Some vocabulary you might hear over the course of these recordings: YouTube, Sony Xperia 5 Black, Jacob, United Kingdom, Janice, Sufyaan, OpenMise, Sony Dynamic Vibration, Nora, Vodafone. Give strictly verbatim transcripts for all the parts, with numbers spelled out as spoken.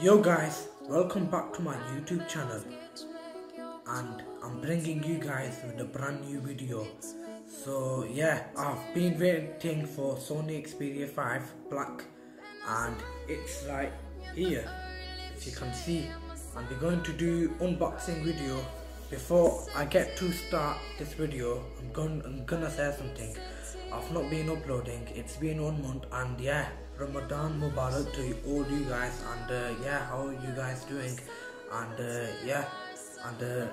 Yo guys, welcome back to my YouTube channel, and I'm bringing you guys with a brand new video. So yeah, I've been waiting for Sony Xperia five Black, and it's right here if you can see, and we're going to do unboxing video. Before I get to start this video, I'm gonna, I'm gonna say something. I've not been uploading, it's been one month, and yeah, Ramadan Mubarak to all you guys, and uh, yeah, how are you guys doing? And uh, yeah, and uh,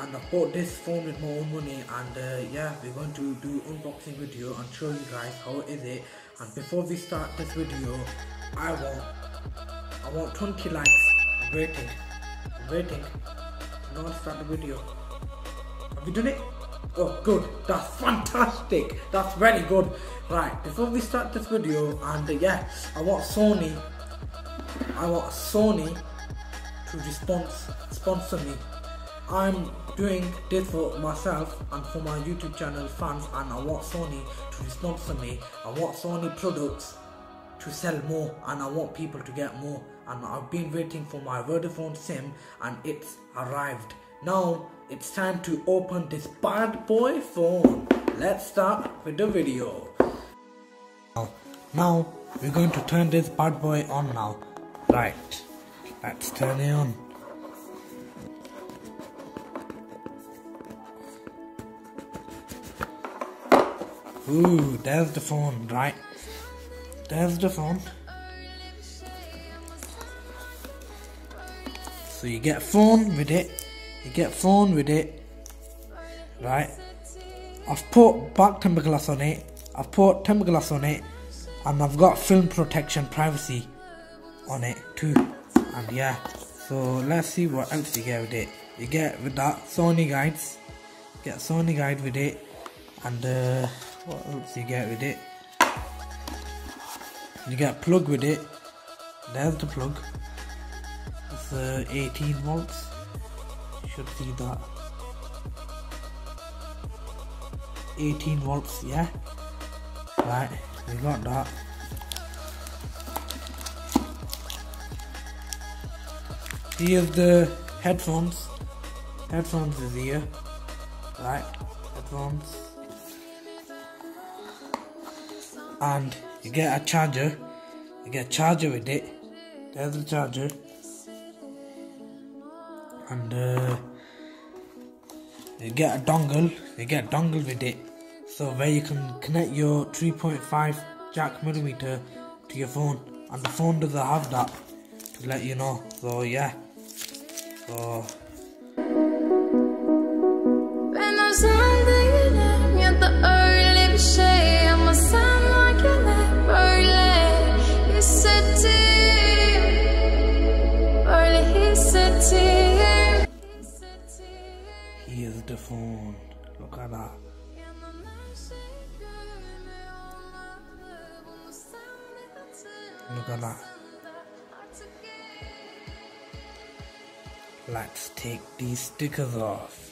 and I bought this phone with my own money, and uh, yeah, we're going to do unboxing video and show you guys how is it. And before we start this video, I want I want twenty likes. I'm waiting, I'm waiting. Now let's start the video. Have you done it? Oh good, that's fantastic, that's very good. Right, before we start this video, and uh, yeah, I want Sony I want Sony to response, sponsor me. I'm doing this for myself and for my YouTube channel fans, and I want Sony to sponsor me. I want Sony products to sell more, and I want people to get more. And I've been waiting for my Vodafone SIM, and it's arrived. Now it's time to open this bad boy phone. Let's start with the video. Now we're going to turn this bad boy on now. Right, let's turn it on. Ooh, there's the phone, right? There's the phone. So you get phone with it. You get phone with it, right? I've put back timber glass on it, I've put timber glass on it, and I've got film protection privacy on it too. And yeah, so let's see what else you get with it. You get with that Sony guides, you get Sony guide with it, and uh, what else you get with it? You get plug with it. There's the plug. It's uh, eighteen volts. Should see that eighteen volts, yeah. Right, we got that. Here's the headphones. Headphones is here, right? Headphones, and you get a charger. You get a charger with it. There's the charger. And uh, you get a dongle, you get a dongle with it, so where you can connect your three point five jack millimeter to your phone, and the phone doesn't have that, to let you know. So yeah, so here's the phone. Look at that. Look at that. Let's take these stickers off.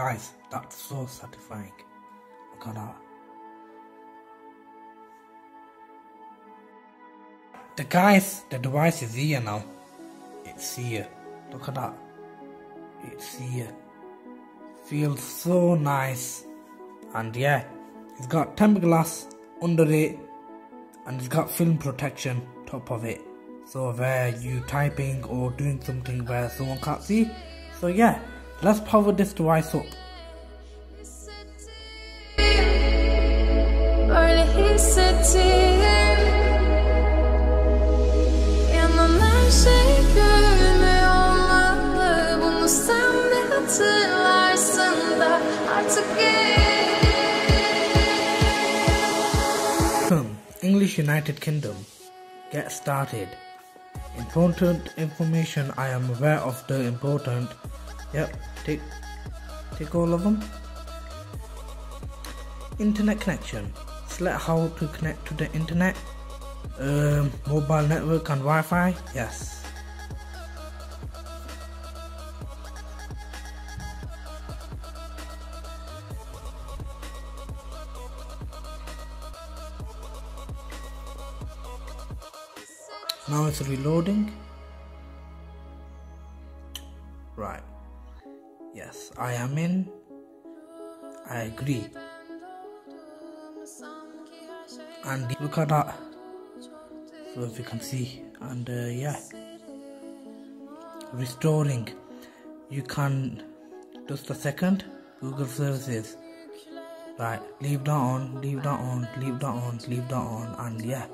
Guys, that's so satisfying. Look at that. The guys, the device is here now. It's here. Look at that. It's here. feels so nice. And yeah, it's got tempered glass under it, and it's got film protection top of it, so where you typing or doing something where someone can't see. So yeah, let's power this device up. English United Kingdom. Get started. Important information. I am aware of the important. Yep, take, take all of them. Internet connection. Select how to connect to the internet. Um, mobile network and Wi-Fi. Yes. Now it's reloading. Right. Yes, I am in. I agree. And look at that. So if you can see. And uh, yeah. Restoring. You can. Just a second. Google services. Right. Leave that on. Leave that on. Leave that on. Leave that on. And yeah.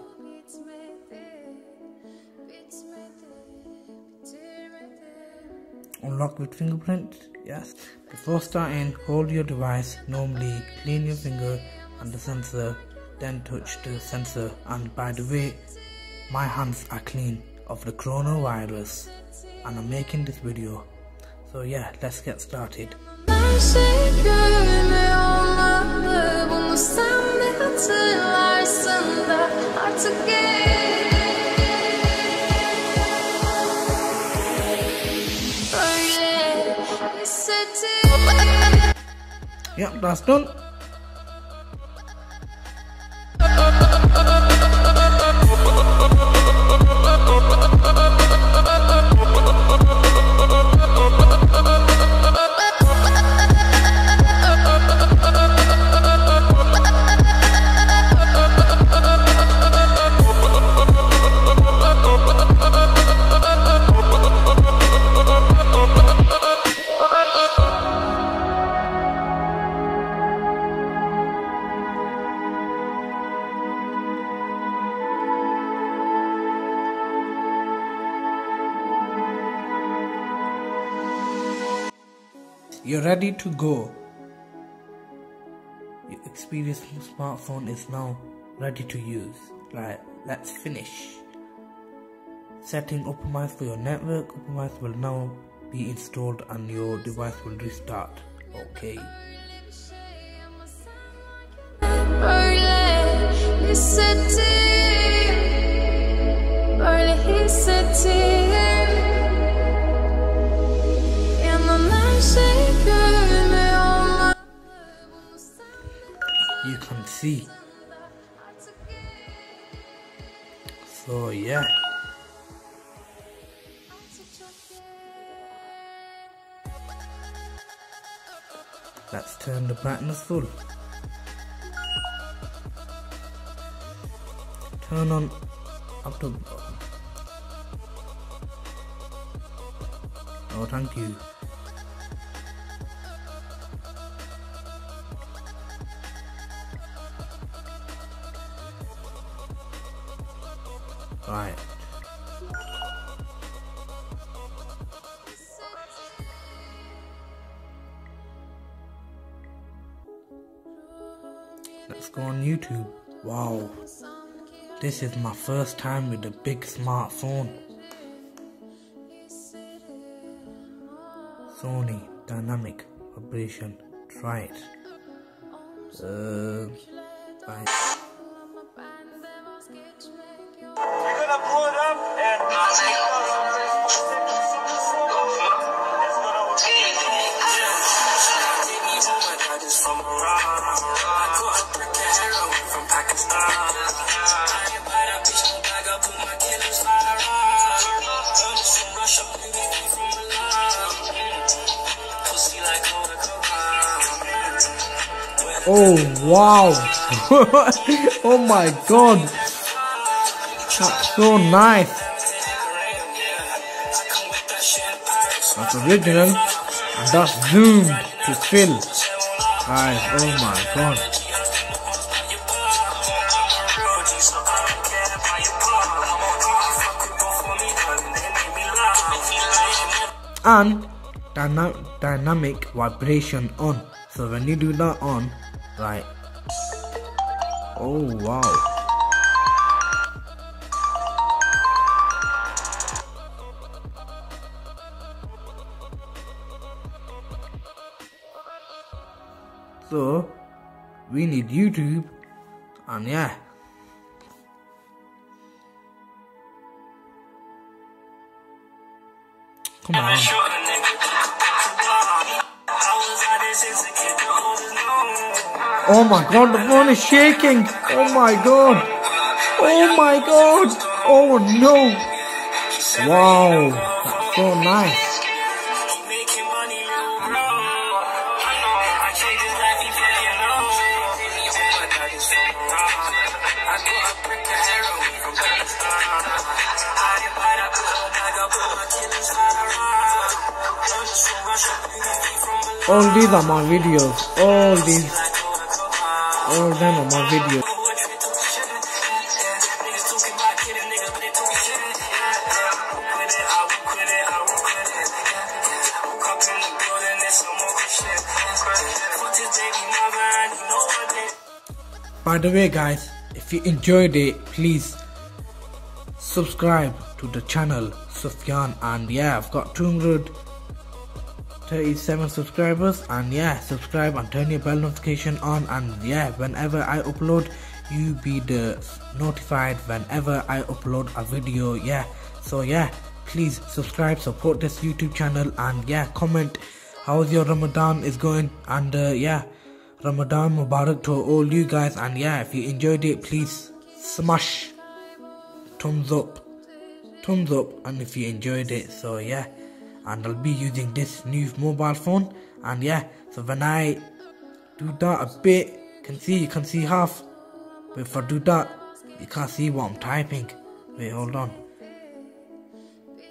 Unlock with fingerprint, yes. Before starting, hold your device normally, clean your finger and the sensor, then touch the sensor. And by the way, my hands are clean of the coronavirus and I'm making this video. So yeah, let's get started. Yep, that's done. You're ready to go. Your Xperia smartphone is now ready to use. Right, let's finish. Setting OpenMise for your network. OpenMise will now be installed and your device will restart. Okay. You can see. So yeah. Let's turn the brightness full. Turn on up to. Oh, thank you. Right. Let's go on YouTube. Wow. This is my first time with a big smartphone. Sony Dynamic Vibration. Try it. Uh, right. Oh wow. Oh my god, that's so nice. That's original and that's zoomed to fill guys. Oh my god, and dyna dynamic vibration on. So when you do that on, right, oh wow, so we need YouTube and yeah. Come on. Oh my god, the phone is shaking. Oh my god. Oh my god. Oh no. Wow. That's so nice. All these are my videos. All these. All of them on my video. By the way guys, if you enjoyed it, please subscribe to the channel Sufyaan, and yeah, I've got two hundred thirty-seven subscribers, and yeah, subscribe and turn your bell notification on, and yeah, whenever I upload you be the notified whenever I upload a video. Yeah, so yeah, please subscribe, support this YouTube channel, and yeah, comment how's your Ramadan is going, and uh, yeah, Ramadan Mubarak to all you guys, and yeah, if you enjoyed it please smash thumbs up thumbs up and if you enjoyed it. So yeah, and I'll be using this new mobile phone, and yeah, so when I do that a bit, can see you can see half, but if I do that you can't see what I'm typing. Wait, hold on.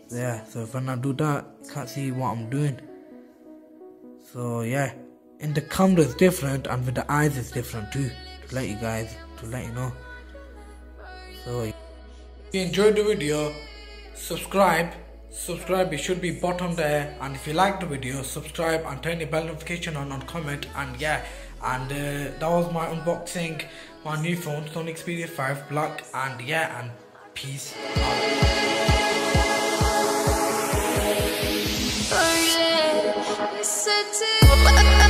Yeah, so when I do that you can't see what I'm doing. So yeah, and the camera is different, and with the eyes is different too, to let you guys to let you know. So if you enjoyed the video, subscribe. Subscribe, it should be bottom there, and if you like the video subscribe and turn the bell notification on and comment, and yeah, and uh, that was my unboxing, my new phone Sony Xperia five Black, and yeah, and peace out.